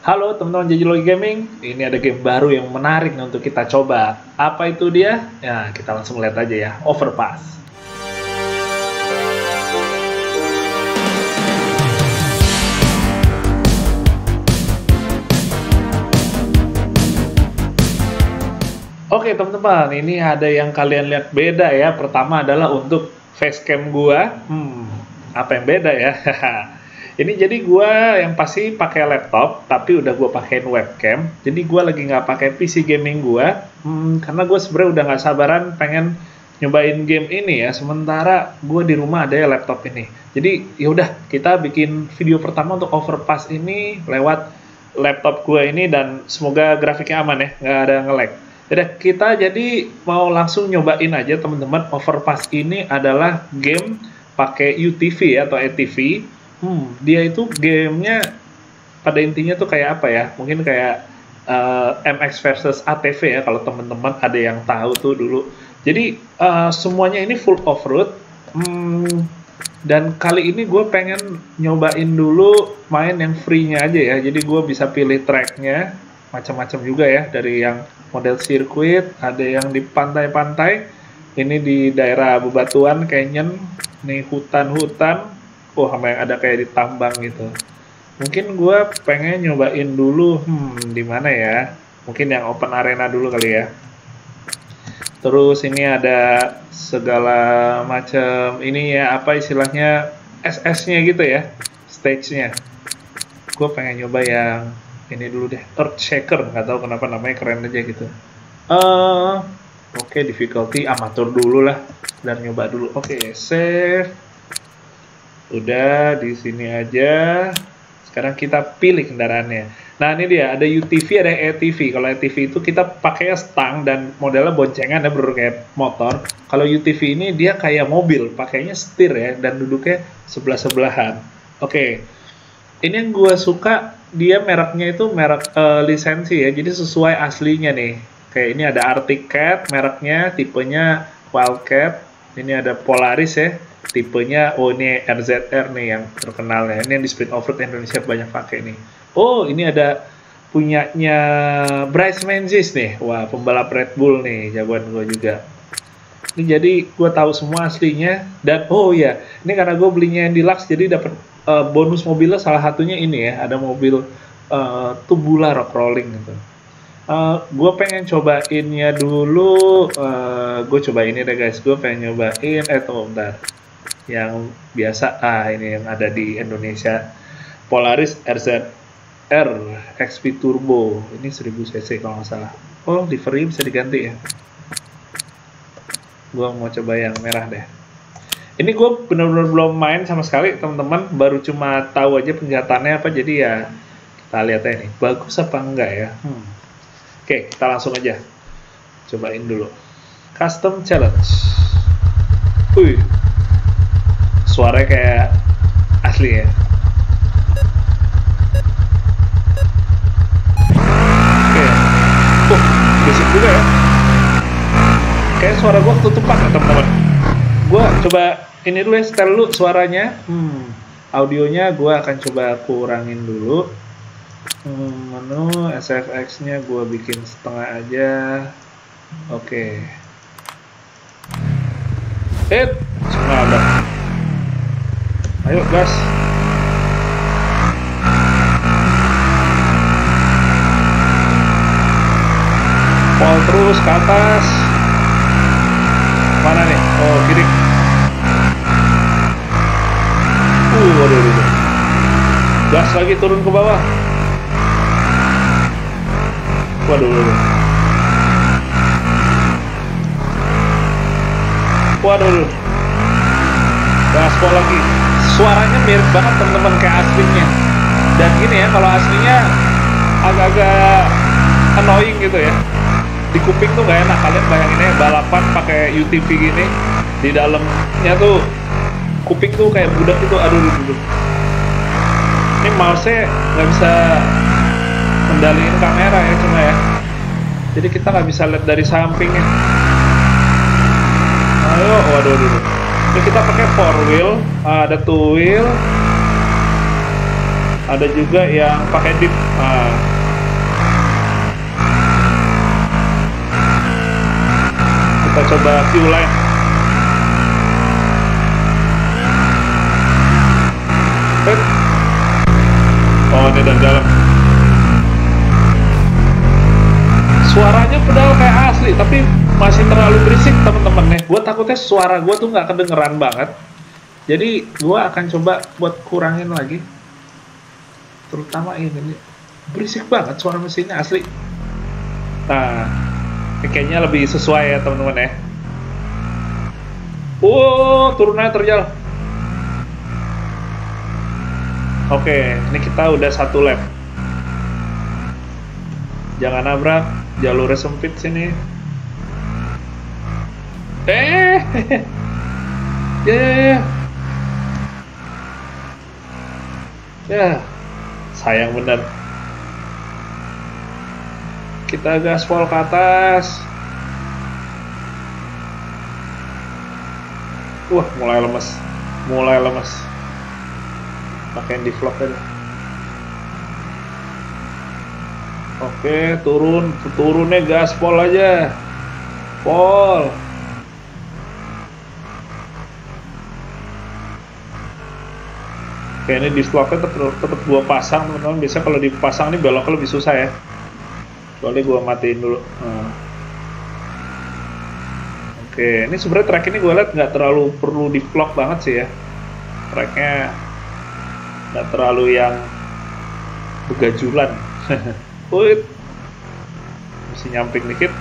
Halo teman-teman Jejelogy Gaming, ini ada game baru yang menarik nih untuk kita coba. Apa itu dia? Ya, kita langsung lihat aja ya, Overpass. Oke teman-teman, ini ada yang kalian lihat beda ya. Pertama adalah untuk facecam gua. Apa yang beda ya? Ini jadi gua yang pasti pakai laptop, tapi udah gua pakein webcam. Jadi gua lagi nggak pakai PC gaming gua, karena gua sebenarnya udah nggak sabaran pengen nyobain game ini ya. Sementara gua di rumah ada ya laptop ini. Jadi yaudah kita bikin video pertama untuk Overpass ini lewat laptop gua ini dan semoga grafiknya aman ya, nggak ada nge-lag. Kita jadi mau langsung nyobain aja teman-teman. Overpass ini adalah game pakai UTV atau ATV. Dia itu gamenya pada intinya tuh kayak apa ya? Mungkin kayak MX versus ATV ya, kalau teman-teman ada yang tahu tuh dulu. Jadi semuanya ini full off-road. Dan kali ini gue pengen nyobain dulu main yang free-nya aja ya. Jadi gue bisa pilih track-nya macam-macam juga ya, dari yang model sirkuit, ada yang di pantai-pantai, ini di daerah bebatuan, canyon, nih hutan-hutan, sama yang ada kayak di tambang gitu. Mungkin gue pengen nyobain dulu, di mana ya? Mungkin yang open arena dulu kali ya. Terus ini ada segala macam ini ya, apa istilahnya, SS-nya gitu ya, stage-nya. Gue pengen nyoba yang ini dulu deh, Earth Shaker, nggak tahu kenapa namanya keren aja gitu. Oke, difficulty amatur dulu lah, dan nyoba dulu. Oke, save. Udah di sini aja. Sekarang kita pilih kendaraannya. Nah ini dia, ada UTV, ada ATV. Kalau ATV itu kita pakai stang dan modelnya boncengan ya, bener kayak motor. Kalau UTV ini dia kayak mobil, pakainya setir ya dan duduknya sebelah-sebelahan. Oke. Ini yang gue suka, dia mereknya itu merek lisensi ya, jadi sesuai aslinya nih. Kayak ini ada Arctic Cat, mereknya, tipenya Wildcat. Ini ada Polaris ya, tipenya, oh ini RZR nih yang terkenal ya. Ini yang di Sprint Offroad Indonesia banyak pakai nih. Oh ini ada punyanya Bryce Menzies nih, wah pembalap Red Bull nih, jagoan gue juga. Ini jadi gue tahu semua aslinya. Dan oh iya, ini karena gue belinya yang deluxe jadi dapat bonus mobilnya, salah satunya ini ya, ada mobil tubular rock rolling gitu. Gue pengen cobainnya dulu. Gue coba ini deh guys, gue pengen nyobain bentar, yang biasa, ini yang ada di Indonesia, Polaris RZR XP Turbo, ini 1000 cc kalau nggak salah. Oh livery bisa diganti ya, gue mau coba yang merah deh. Ini gue bener-bener belum main sama sekali teman-teman, baru cuma tahu aja penjahatannya apa, jadi ya kita lihat aja nih bagus apa enggak ya. Oke, kita langsung aja cobain dulu. Custom challenge. Wih, suaranya kayak asli ya. Oke, basic juga ya. Kayak suara gue ketutupan ya teman-teman. Gue coba ini dulu ya, setel dulu suaranya. Audionya gue akan coba kurangin dulu. Menu SFX nya gue bikin setengah aja. Oke. Setengah. Ayo gas. Pol terus ke atas. Mana nih? Oh kiri. Waduh. Gas lagi, turun ke bawah. Waduh. Gaspol lagi. Suaranya mirip banget teman-teman kayak aslinya. Dan gini ya, kalau aslinya agak-agak annoying gitu ya. Di kuping tuh gak enak. Kalian bayangin ya balapan pakai UTV gini, di dalamnya tuh kuping tuh kayak budak itu, aduh. Ini mouse-nya nggak bisa kendaliin kamera ya, cuma ya. Jadi kita nggak bisa lihat dari sampingnya. Ayo, waduh. Ini kita pakai 4 wheel, ada 2 wheel, ada juga yang pakai dip. Kita coba Q-line. Oh, ini dan dalam. Suaranya pedal kayak asli, tapi masih terlalu berisik temen-temen ya. Gue takutnya suara gue tuh nggak kedengeran banget. Jadi gue akan coba buat kurangin lagi. Terutama ini berisik banget suara mesinnya asli. Nah, kayaknya lebih sesuai ya teman-teman ya. Oh, turunannya terjal. Oke, ini kita udah satu lap. Jangan nabrak, jalurnya sempit sini. Sayang bener. Kita gaspol ke atas. Wah, mulai lemes. Pakai di vlog aja. Oke, turunnya gaspol aja. Pol. Oke, ini di vlognya tetap gua pasang, teman-teman. Biasanya kalau dipasang ini beloknya lebih susah ya. Soalnya gue matiin dulu. Oke, ini sebenarnya track ini gue liat nggak terlalu perlu di vlog banget sih ya. Tracknya nggak terlalu yang begajulan. Wih, mesti nyamping dikit.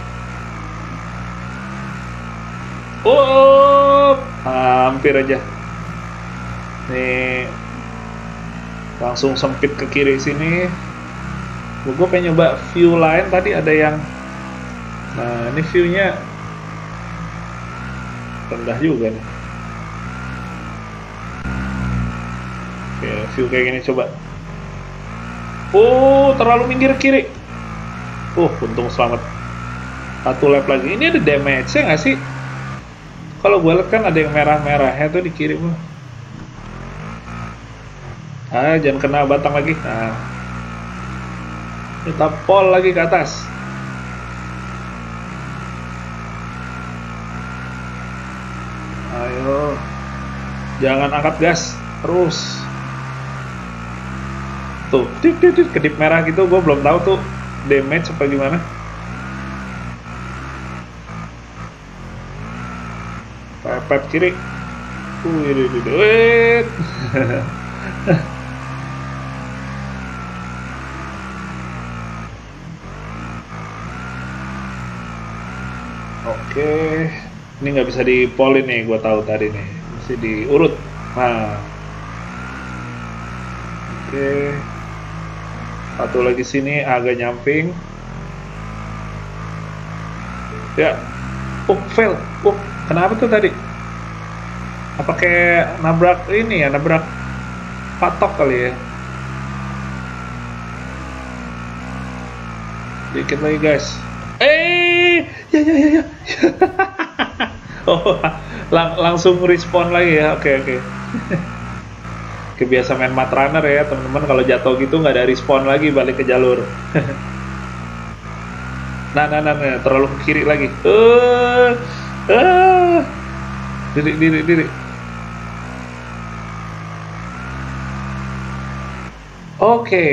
Oh, hampir aja. Nih, langsung sempit ke kiri sini. Gue pengen nyoba view lain, tadi ada yang, nah ini view-nya rendah juga nih. Oke, view kayak gini coba. Oh, terlalu minggir kiri. Oh, untung selamat. Satu lap lagi. Ini ada damage-nya nggak sih? Kalau gue lihat kan ada yang merah-merahnya tuh di kiri. Ah, jangan kena batang lagi. Nah, kita pol lagi ke atas. Ayo, jangan angkat gas terus. Tuh, kedip merah gitu. Gue belum tahu tuh damage apa gimana. Pepet kiri. Wih, oke, ini nggak bisa dipolin nih, gue tahu tadi nih, mesti diurut. Nah, oke, satu lagi sini agak nyamping. Ya, oh fail, oh kenapa tuh tadi? Apa kayak nabrak ini ya, nabrak patok kali ya? Dikit lagi guys. Ya. Oh, langsung respon lagi ya. Oke. Kebiasa main matraner ya teman-teman, kalau jatuh gitu nggak ada respon lagi, balik ke jalur. Nah, terlalu ke kiri lagi. Diri. Oke,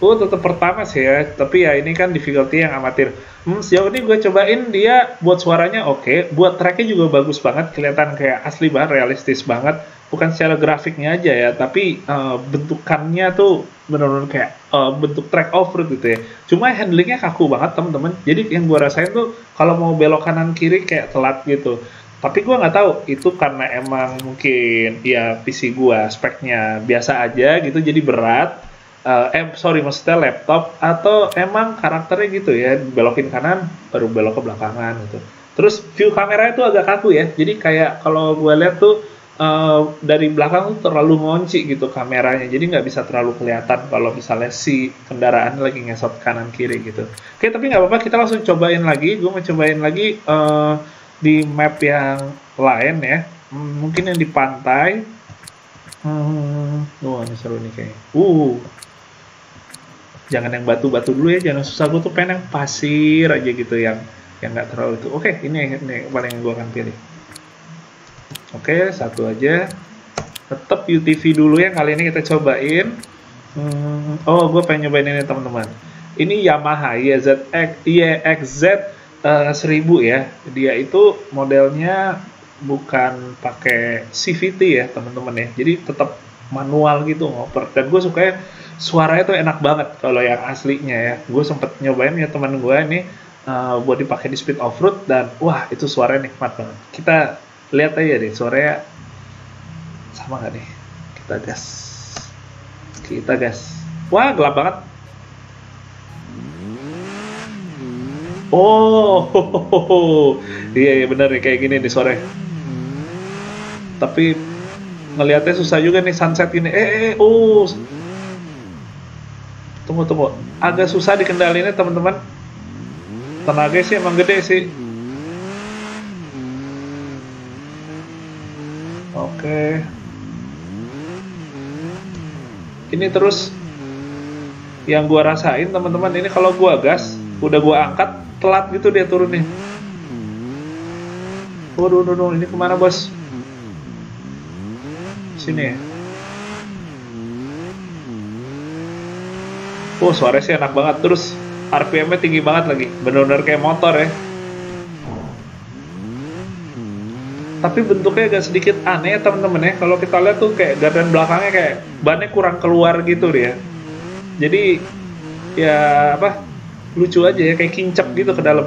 tetap pertama sih ya, tapi ya ini kan difficulty yang amatir. Sejauh ini gue cobain, dia buat suaranya oke, buat tracknya juga bagus banget, kelihatan kayak asli banget, realistis banget, bukan secara grafiknya aja ya, tapi bentukannya tuh bener-bener kayak bentuk track off-road gitu ya. Cuma handlingnya kaku banget temen-temen, jadi yang gue rasain tuh kalau mau belok kanan kiri kayak telat gitu. Tapi gue nggak tahu itu karena emang mungkin ya PC gue speknya biasa aja gitu jadi berat. Sorry maksudnya laptop, atau emang karakternya gitu ya, belokin kanan baru belok ke belakangan gitu. Terus view kameranya tuh agak kaku ya, jadi kayak kalau gue lihat tuh dari belakang tuh terlalu ngunci gitu kameranya, jadi nggak bisa terlalu kelihatan kalau misalnya si kendaraan lagi ngesot kanan kiri gitu. Oke, tapi nggak apa-apa, kita langsung cobain lagi. Gue mau cobain lagi di map yang lain ya, mungkin yang di pantai. Wah, ini seru nih kayaknya. Jangan yang batu-batu dulu ya, jangan susah. Gue tuh pengen yang pasir aja gitu, yang nggak terlalu itu. Oke, ini paling yang gue akan pilih. Oke, satu aja. Tetap UTV dulu yang kali ini kita cobain. Oh, gue pengen nyobain ini teman-teman. Ini Yamaha YXZ 1000 ya. Dia itu modelnya bukan pakai CVT ya teman-teman ya. Jadi tetap manual gitu ngoper. Dan gue sukanya suaranya tuh enak banget kalau yang aslinya ya. Gue sempet nyobain ya teman gue ini buat dipakai di Sprint Offroad, dan wah itu suaranya nikmat banget. Kita lihat aja deh suaranya sama gak nih. Kita gas. Wah gelap banget. Iya bener nih kayak gini di sore. Tapi ngelihatnya susah juga nih sunset ini. Tunggu. Agak susah dikendalinya teman-teman. Tenaga sih emang gede sih. Oke. Ini terus yang gua rasain teman-teman, ini kalau gua gas, udah gua angkat, telat gitu dia turun nih. Waduh, ini kemana bos? Sini ya. Suaranya sih enak banget, terus RPM-nya tinggi banget lagi, bener-bener kayak motor ya. Tapi bentuknya agak sedikit aneh ya temen-temen ya, kalau kita lihat tuh kayak gardan belakangnya kayak bannya kurang keluar gitu dia. Jadi ya apa, lucu aja ya, kayak kincap gitu ke dalam.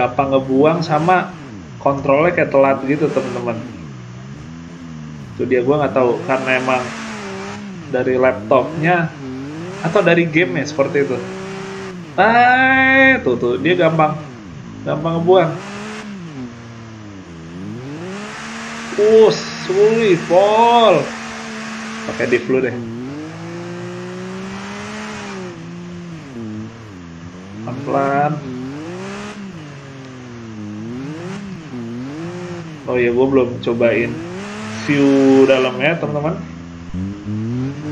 Gampang ngebuang sama kontrolnya kayak telat gitu teman-teman. Itu dia, gua nggak tahu karena emang dari laptopnya atau dari game ya seperti itu. Tuh dia gampang ngebuang. Sulit pol. Pakai diff dulu deh. Pelan. Oh ya, gue belum cobain view dalamnya, teman-teman.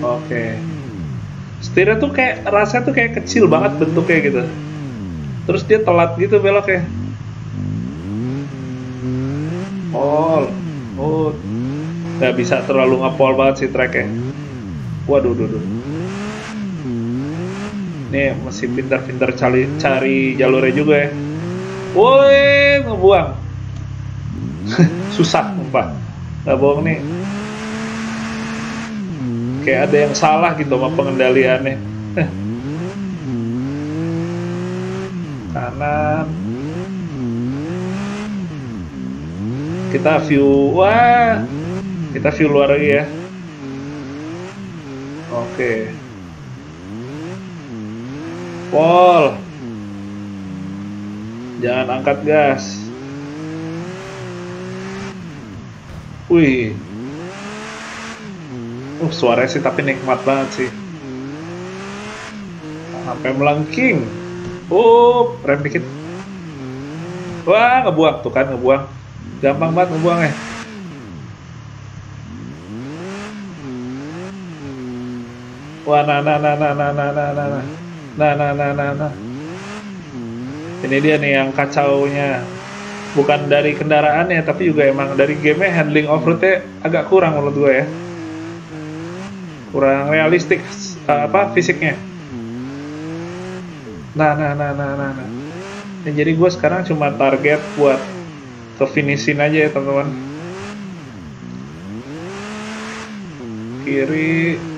Oke. Setirnya tuh kayak rasanya tuh kayak kecil banget bentuknya gitu. Terus dia telat gitu beloknya. Nggak bisa terlalu ngepol banget si tracknya. Waduh. Nih masih pintar-pintar cari jalurnya juga ya. Woi ngebuang. Susah sumpah. Nggak bohong nih. Kayak ada yang salah gitu sama pengendaliannya. Kanan. Kita view luar lagi ya. Oke. Pol. Jangan angkat gas. Wih. Suaranya sih tapi nikmat banget sih. Sampai melengking. Rem dikit. Ngebuang tuh kan, ngebuang. Gampang banget ngebuangnya. Nah. Ini dia nih yang kacaunya. Bukan dari kendaraannya, tapi juga emang dari gamenya, handling offroadnya agak kurang menurut gue ya. Kurang realistik fisiknya. Nah. Jadi gue sekarang cuma target buat ke finishin aja ya teman-teman. Kiri.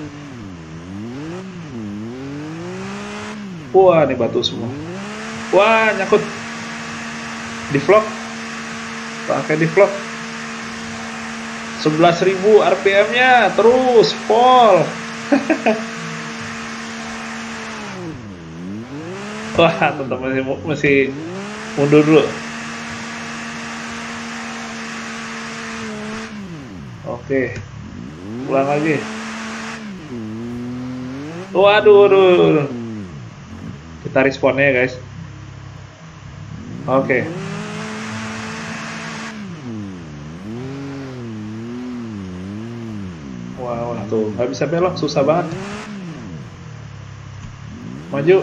Ini batu semua. Nyakut. Di vlog. Pakai di vlog. 11.000 RPM-nya terus fall. Teman-teman masih mundur dulu. Oke, pulang lagi. Waduh. Kita responnya guys. Oke. Wow, tuh nggak bisa belok, susah banget. Maju.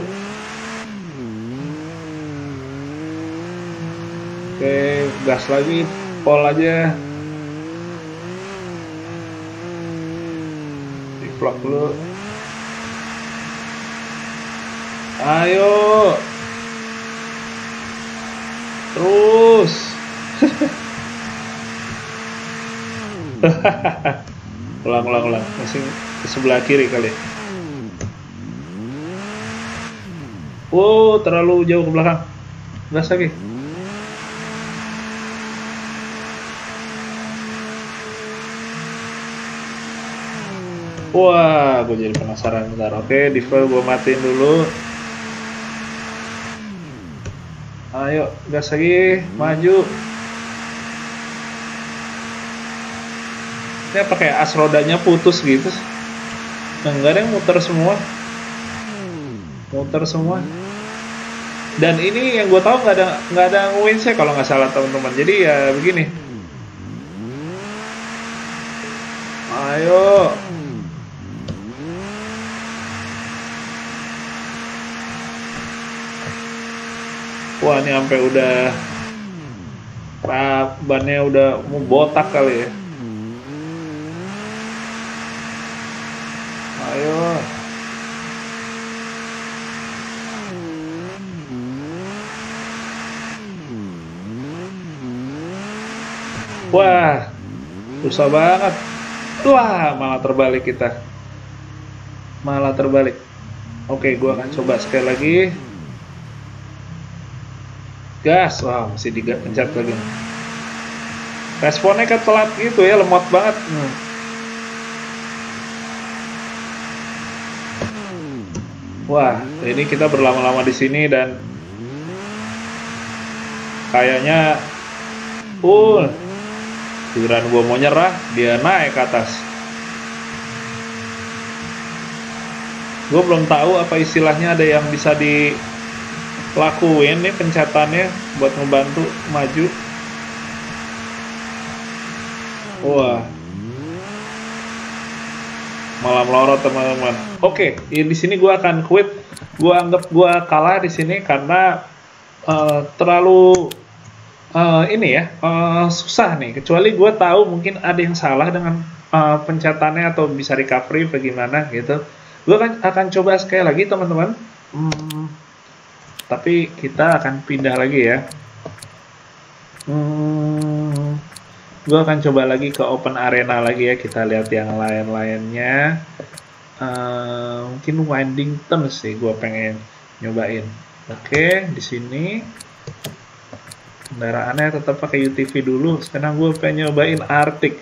Oke, gas lagi, pol aja. Di vlog dulu. Ayo. Terus. Ulang. Masih ke sebelah kiri kali. Wow, terlalu jauh ke belakang. Gas lagi. Wah, gue jadi penasaran bentar. Oke, default gue matiin dulu. Ayo, gas lagi, maju. Ini pakai as rodanya putus gitu. Enggak, ada yang muter semua. Dan ini yang gue tahu nggak ada winch ya kalau nggak salah teman-teman. Jadi ya begini. Ayo. Wah, ini sampai udah bannya udah mau botak kali ya. Ayo. Wah, susah banget. Wah, malah terbalik kita. Oke, gua akan coba sekali lagi. Gas, wah, masih dipencet lagi. Responnya kan telat gitu ya, lemot banget. Wah, ini kita berlama-lama di sini dan kayaknya, giliran gue mau nyerah, dia naik ke atas. Gue belum tahu apa istilahnya, ada yang bisa dilakuin nih pencetannya buat membantu maju. Wah, malam lorot teman-teman. Oke, di sini gue akan quit. Gue anggap gue kalah di sini karena terlalu susah nih, kecuali gue tahu mungkin ada yang salah dengan pencetannya atau bisa recovery bagaimana gitu. Gue akan coba sekali lagi teman-teman, tapi kita akan pindah lagi ya. Gue akan coba lagi ke open arena lagi ya, kita lihat yang lain-lainnya. Mungkin Winding Turns sih gue pengen nyobain. Oke, di sini kendaraannya tetap pakai UTV dulu. Sekarang gue pengen nyobain Arctic.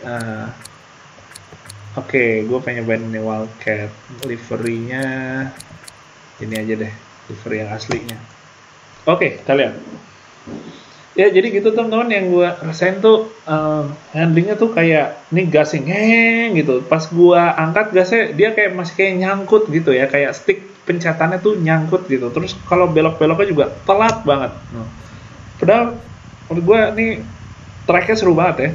Oke, gue pengen nyobain ini Wildcat. Liverynya ini aja deh, livery yang aslinya. Oke, kalian. Ya jadi gitu teman-teman, yang gue rasain tuh handlingnya tuh kayak ini gasing gitu. Pas gue angkat gasnya dia kayak masih kayak nyangkut gitu ya, kayak stick pencetannya tuh nyangkut gitu. Terus kalau belok-beloknya juga telat banget. Padahal menurut gue nih tracknya seru banget ya.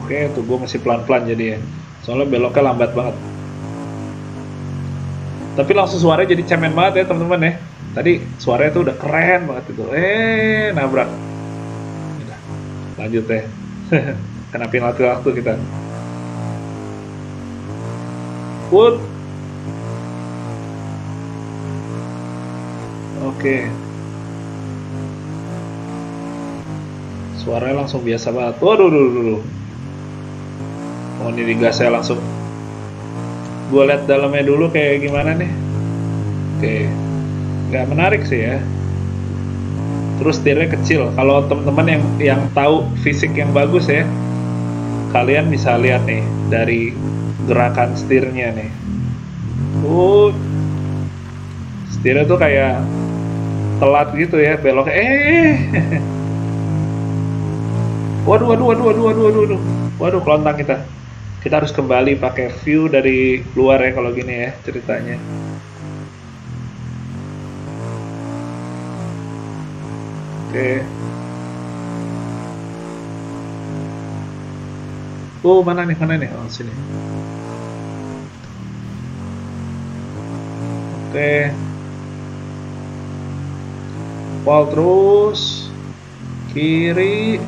Oke, tuh gue masih pelan-pelan jadi ya, soalnya beloknya lambat banget. Tapi langsung suaranya jadi cemen banget ya teman-teman ya. Tadi suaranya tuh udah keren banget gitu. Nabrak. Udah, lanjut ya. Kena penalti waktu kita. Wood. Oke. Suaranya langsung biasa banget. Waduh. Oh, ini digasnya langsung. Gue lihat dalamnya dulu kayak gimana nih. Oke. Nggak menarik sih ya. Terus tirnya kecil. Kalau teman-teman yang tahu fisik yang bagus ya, kalian bisa lihat nih dari gerakan setirnya nih. Setirnya tuh kayak telat gitu ya, belok. Waduh, kelontang kita. kita harus kembali pakai view dari luar ya kalau gini ya ceritanya. Oke. Oh, mana nih? Oh, sini. Oke. Wall terus kiri.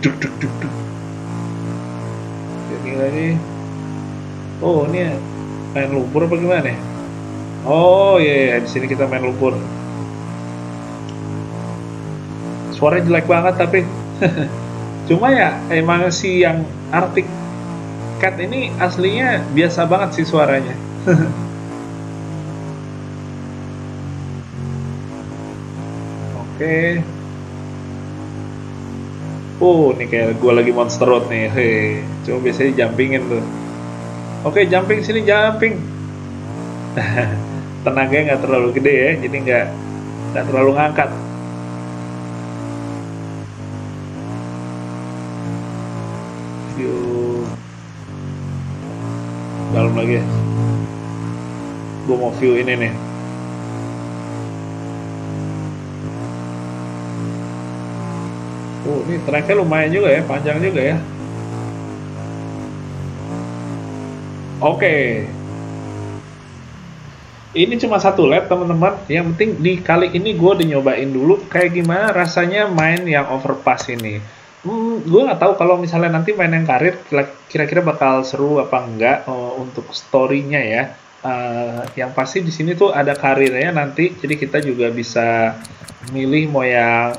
Duk. Ini lagi. Oh, ini ya. Main lumpur apa gimana ya? Oh, iya, di sini kita main lumpur. Suaranya jelek banget tapi cuma ya emang si yang Arctic Cat ini aslinya biasa banget sih suaranya. Oke. Oh, ini kayak gue lagi monster road nih. Hei, cuma biasanya jumpingin tuh. Oke, jumping sini, jumping. Tenaganya nggak terlalu gede ya, jadi nggak terlalu ngangkat. View dalam lagi, gue mau view ini nih. Oh, ini tracknya lumayan juga ya, panjang juga ya. Oke. Ini cuma satu lap teman-teman. Yang penting di kali ini gue udah nyobain dulu kayak gimana rasanya main yang overpass ini. Gue nggak tahu kalau misalnya nanti main yang karir kira-kira bakal seru apa enggak untuk story-nya ya. Yang pasti di sini tuh ada karirnya nanti, jadi kita juga bisa milih mau yang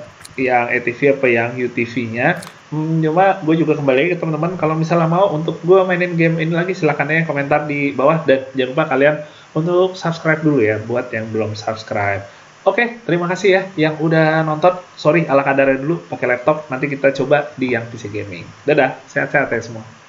ATV apa yang UTV-nya. Cuma gue juga kembali ke teman-teman, kalau misalnya mau untuk gue mainin game ini lagi silahkan ya komentar di bawah, dan jangan lupa kalian untuk subscribe dulu ya buat yang belum subscribe. Oke, terima kasih ya yang udah nonton. Sorry, ala kadarnya dulu pakai laptop. Nanti kita coba di yang PC Gaming. Dadah, sehat-sehat ya semua.